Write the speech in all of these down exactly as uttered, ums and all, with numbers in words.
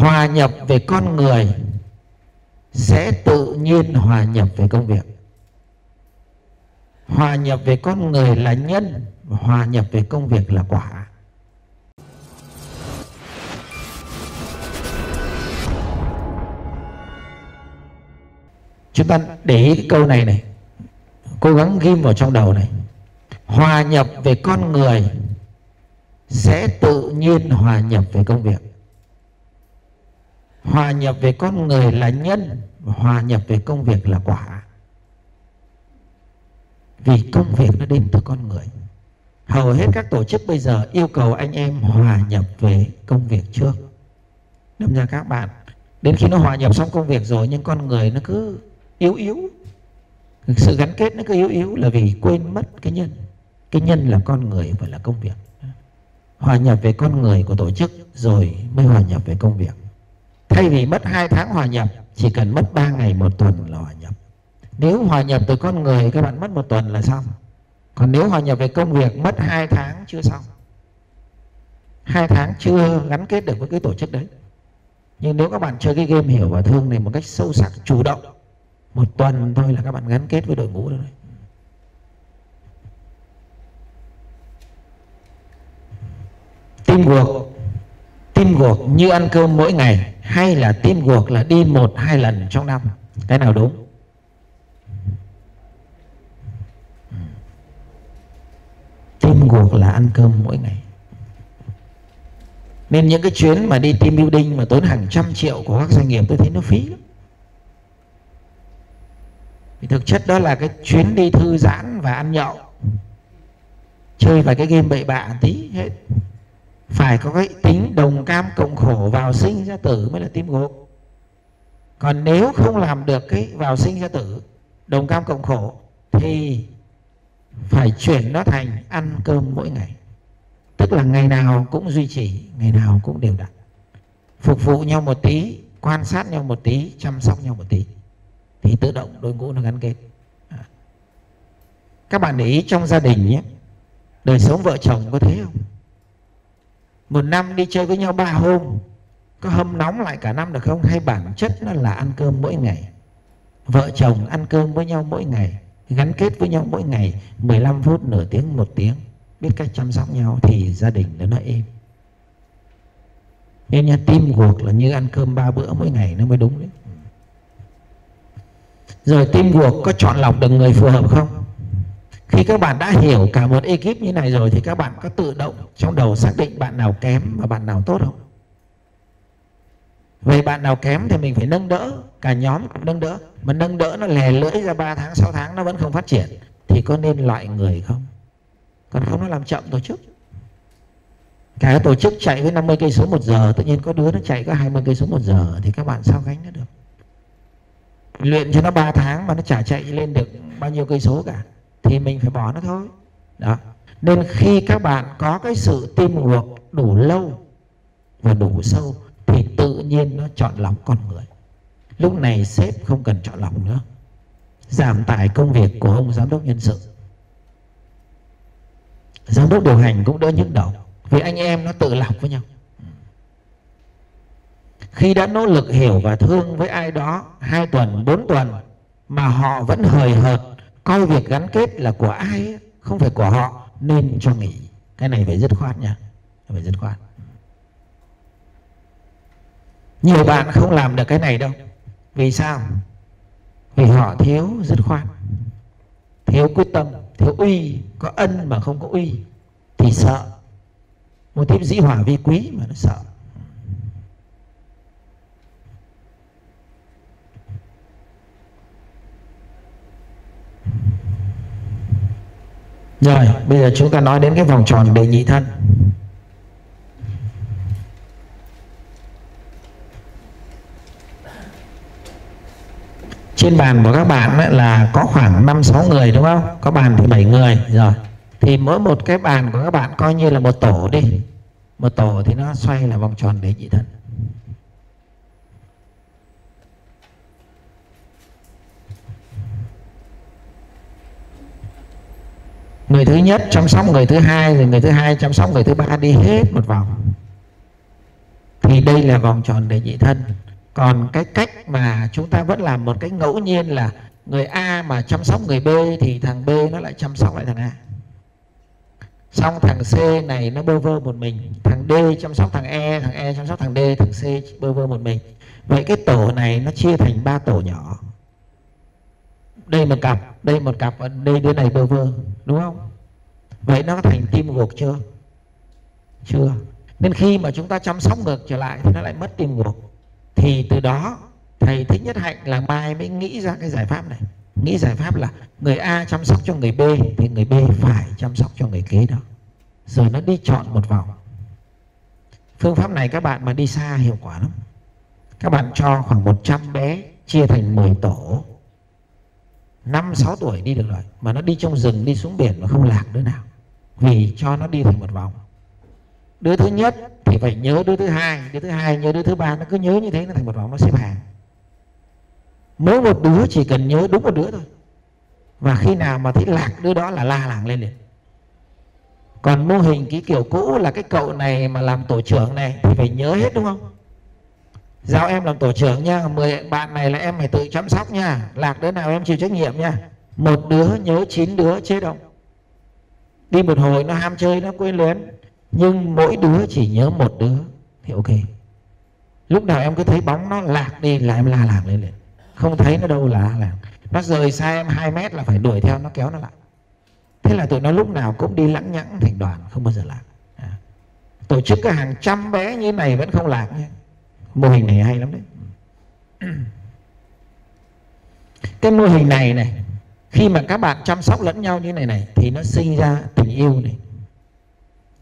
hòa nhập về con người sẽ tự nhiên hòa nhập về công việc. Hòa nhập về con người là nhân, hòa nhập về công việc là quả. Chúng ta để ý câu này này, cố gắng ghim vào trong đầu này. Hòa nhập về con người sẽ tự nhiên hòa nhập về công việc. Hòa nhập về con người là nhân, hòa nhập về công việc là quả. Vì công việc nó đến từ con người. Hầu hết các tổ chức bây giờ yêu cầu anh em hòa nhập về công việc trước. Đâm ra các bạn, đến khi nó hòa nhập xong công việc rồi, nhưng con người nó cứ yếu yếu, sự gắn kết nó cứ yếu yếu, là vì quên mất cái nhân. Cái nhân là con người và là công việc. Hòa nhập về con người của tổ chức rồi mới hòa nhập về công việc. Thay vì mất hai tháng hòa nhập, chỉ cần mất ba ngày một tuần là hòa nhập. Nếu hòa nhập từ con người các bạn mất một tuần là xong. Còn nếu hòa nhập về công việc mất hai tháng chưa xong, hai tháng chưa gắn kết được với cái tổ chức đấy. Nhưng nếu các bạn chơi cái game hiểu và thương này một cách sâu sắc, chủ động, một tuần thôi là các bạn gắn kết với đội ngũ rồi. Tim guộc, tim guộc như ăn cơm mỗi ngày, hay là tim guộc là đi một hai lần trong năm, cái nào đúng? Tim guộc là ăn cơm mỗi ngày. Nên những cái chuyến mà đi team building mà tốn hàng trăm triệu của các doanh nghiệp tôi thấy nó phí lắm. Thì thực chất đó là cái chuyến đi thư giãn và ăn nhậu, chơi vài cái game bậy bạ tí hết. Phải có cái tính đồng cam cộng khổ, vào sinh ra tử mới là team guộc. Còn nếu không làm được cái vào sinh ra tử, đồng cam cộng khổ, thì phải chuyển nó thành ăn cơm mỗi ngày. Tức là ngày nào cũng duy trì, ngày nào cũng đều đặn. Phục vụ nhau một tí, quan sát nhau một tí, chăm sóc nhau một tí, thì tự động đội ngũ nó gắn kết. À. Các bạn để ý trong gia đình nhé, đời sống vợ chồng có thế không? Một năm đi chơi với nhau ba hôm, có hâm nóng lại cả năm được không? Hay bản chất nó là ăn cơm mỗi ngày? Vợ chồng ăn cơm với nhau mỗi ngày, gắn kết với nhau mỗi ngày, mười lăm phút, nửa tiếng, một tiếng. Biết cách chăm sóc nhau thì gia đình nó êm. Nên nha, tim guộc là như ăn cơm ba bữa mỗi ngày nó mới đúng đấy. Rồi tim guộc có chọn lọc được người phù hợp không? Khi các bạn đã hiểu cả một ekip như này rồi thì các bạn có tự động trong đầu xác định bạn nào kém và bạn nào tốt không? Vậy bạn nào kém thì mình phải nâng đỡ, cả nhóm cũng nâng đỡ. Mà nâng đỡ nó lè lưỡi ra ba tháng, sáu tháng nó vẫn không phát triển, thì có nên loại người không? Còn không nó làm chậm tổ chức. Cả tổ chức chạy với năm mươi cây số một giờ, tự nhiên có đứa nó chạy có hai mươi cây số một giờ thì các bạn sao gánh nó được? Luyện cho nó ba tháng mà nó chả chạy lên được bao nhiêu cây số cả, thì mình phải bỏ nó thôi. Đó. Nên khi các bạn có cái sự tim guộc đủ lâu và đủ sâu thì tự nhiên nó chọn lọc con người. Lúc này sếp không cần chọn lọc nữa, giảm tải công việc của ông giám đốc nhân sự, giám đốc điều hành cũng đỡ nhức đầu, vì anh em nó tự lọc với nhau. Khi đã nỗ lực hiểu và thương với ai đó hai tuần, bốn tuần mà họ vẫn hời hợt, coi việc gắn kết là của ai ấy, không phải của họ, nên cho nghỉ. Cái này phải dứt khoát nha, phải dứt khoát. Nhiều bạn không làm được cái này đâu. Vì sao? Vì họ thiếu dứt khoát, thiếu quyết tâm, thiếu uy. Có ân mà không có uy thì sợ. Một tiếp dĩ hỏa vi quý mà nó sợ. Rồi, bây giờ chúng ta nói đến cái vòng tròn đề nhị thân. Trên bàn của các bạn ấy là có khoảng năm sáu người đúng không? Có bàn thì bảy người rồi. Thì mỗi một cái bàn của các bạn coi như là một tổ đi. Một tổ thì nó xoay là vòng tròn đề nhị thân. Người thứ nhất chăm sóc người thứ hai, rồi người thứ hai chăm sóc người thứ ba, đi hết một vòng. Thì thì đây là vòng tròn đề nhị thân. Còn cái cách mà chúng ta vẫn làm một cái ngẫu nhiên là người A mà chăm sóc người B thì thằng B nó lại chăm sóc lại thằng A. Xong thằng C này nó bơ vơ một mình, thằng D chăm sóc thằng E, thằng E chăm sóc thằng D, thằng C bơ vơ một mình. Vậy cái tổ này nó chia thành ba tổ nhỏ. Đây một cặp, đây một cặp, đây đứa này bơ vơ, đúng không? Vậy nó thành tim gục chưa? Chưa. Nên khi mà chúng ta chăm sóc ngược trở lại thì nó lại mất tim gục. Thì từ đó Thầy Thích Nhất Hạnh là mai mới nghĩ ra cái giải pháp này. Nghĩ giải pháp là người A chăm sóc cho người B thì người B phải chăm sóc cho người kế đó. Rồi nó đi chọn một vòng. Phương pháp này các bạn mà đi xa hiệu quả lắm. Các bạn cho khoảng một trăm bé chia thành mười tổ, năm sáu tuổi đi được rồi. Mà nó đi trong rừng, đi xuống biển mà không lạc đứa nào. Vì cho nó đi thành một vòng. Đứa thứ nhất thì phải nhớ đứa thứ hai, đứa thứ hai nhớ đứa thứ ba. Nó cứ nhớ như thế, nó thành một vòng, nó xếp hàng. Mỗi một đứa chỉ cần nhớ đúng một đứa thôi. Và khi nào mà thấy lạc đứa đó là la làng lên liền. Còn mô hình cái kiểu cũ là cái cậu này mà làm tổ trưởng này thì phải nhớ hết, đúng không? Giao em làm tổ trưởng nha, mười bạn này là em phải tự chăm sóc nha, lạc đứa nào em chịu trách nhiệm nha. Một đứa nhớ chín đứa chết ông. Đi một hồi nó ham chơi, nó quên luyến. Nhưng mỗi đứa chỉ nhớ một đứa thì ok. Lúc nào em cứ thấy bóng nó lạc đi là em la làng lên liền. Không thấy nó đâu là làm. Nó rời xa em hai mét là phải đuổi theo, nó kéo nó lại. Thế là tụi nó lúc nào cũng đi lẳng nhẳng thành đoàn, không bao giờ lạc à. Tổ chức cái hàng trăm bé như này vẫn không lạc nhé. Mô hình này hay lắm đấy. Cái mô hình này này, khi mà các bạn chăm sóc lẫn nhau như này này thì nó sinh ra tình yêu này.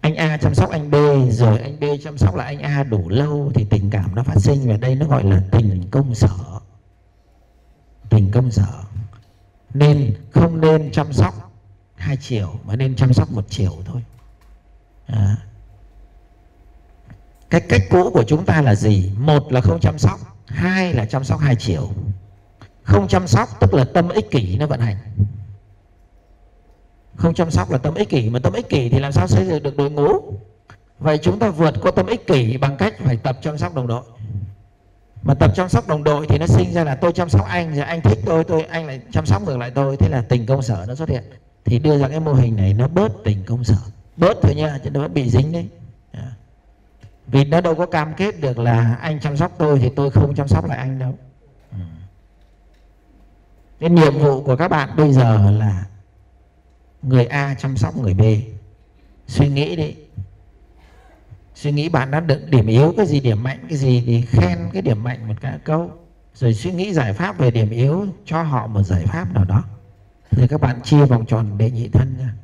Anh A chăm sóc anh B, rồi anh B chăm sóc lại anh A đủ lâu thì tình cảm nó phát sinh. Và đây nó gọi là tình công sở. Tình công sở. Nên không nên chăm sóc hai chiều mà nên chăm sóc một chiều thôi à. Cái cách cũ của chúng ta là gì? Một là không chăm sóc, hai là chăm sóc hai chiều. Không chăm sóc tức là tâm ích kỷ nó vận hành. Không chăm sóc là tâm ích kỷ. Mà tâm ích kỷ thì làm sao xây dựng được đội ngũ? Vậy chúng ta vượt qua tâm ích kỷ bằng cách phải tập chăm sóc đồng đội. Mà tập chăm sóc đồng đội thì nó sinh ra là tôi chăm sóc anh, rồi anh thích tôi, tôi anh lại chăm sóc ngược lại tôi. Thế là tình công sở nó xuất hiện. Thì đưa ra cái mô hình này nó bớt tình công sở. Bớt thôi nha, chứ nó bị dính đấy. Vì nó đâu có cam kết được là anh chăm sóc tôi thì tôi không chăm sóc lại anh đâu. Nên nhiệm vụ của các bạn bây giờ là người A chăm sóc người B. Suy nghĩ đi. Suy nghĩ bạn đã được điểm yếu cái gì, điểm mạnh cái gì thì khen cái điểm mạnh một cái câu. Rồi suy nghĩ giải pháp về điểm yếu, cho họ một giải pháp nào đó. Rồi các bạn chia vòng tròn để nhị thân nha.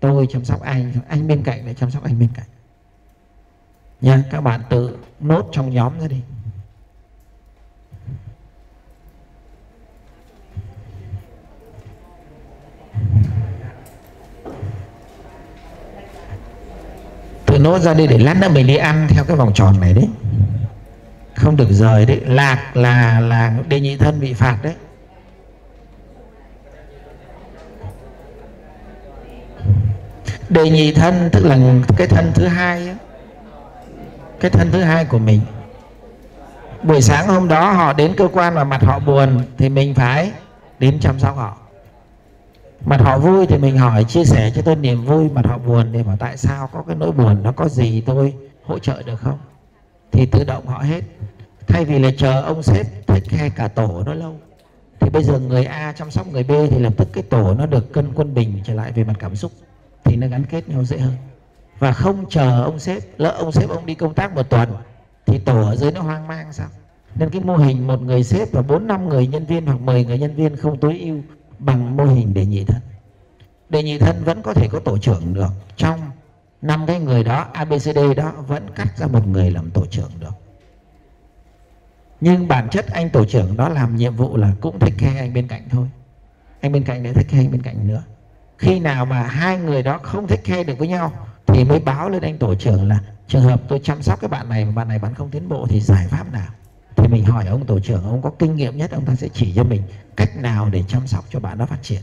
Tôi chăm sóc anh, anh bên cạnh để chăm sóc anh bên cạnh. Nha, các bạn tự nốt trong nhóm ra đi. Nốt ra đi để lát nữa mình đi ăn theo cái vòng tròn này đấy. Không được rời đấy. Lạc là là đề nhị thân bị phạt đấy. Đề nhị thân tức là cái thân thứ hai ấy. Cái thân thứ hai của mình. Buổi sáng hôm đó họ đến cơ quan mà mặt họ buồn thì mình phải đến chăm sóc họ. Mặt họ vui thì mình hỏi chia sẻ cho tôi niềm vui. Mặt họ buồn thì bảo tại sao có cái nỗi buồn, nó có gì tôi hỗ trợ được không? Thì tự động họ hết. Thay vì là chờ ông sếp thích hay cả tổ nó lâu, thì bây giờ người A chăm sóc người B thì lập tức cái tổ nó được cân quân bình trở lại về mặt cảm xúc. Thì nó gắn kết nhau dễ hơn. Và không chờ ông sếp, lỡ ông sếp ông đi công tác một tuần thì tổ ở dưới nó hoang mang sao? Nên cái mô hình một người sếp và bốn năm người nhân viên hoặc mười người nhân viên không tối ưu bằng mô hình đề nhị thân. Đề nhị thân vẫn có thể có tổ trưởng được. Trong năm cái người đó a bê xê đê đó vẫn cắt ra một người làm tổ trưởng được. Nhưng bản chất anh tổ trưởng đó làm nhiệm vụ là cũng thích khe anh bên cạnh thôi. Anh bên cạnh đấy thích khe anh bên cạnh nữa. Khi nào mà hai người đó không thích khe được với nhau thì mới báo lên anh tổ trưởng là trường hợp tôi chăm sóc cái bạn này mà bạn này bạn không tiến bộ thì giải pháp nào? Thì mình hỏi ông tổ trưởng, ông có kinh nghiệm nhất, ông ta sẽ chỉ cho mình cách nào để chăm sóc cho bạn nó phát triển.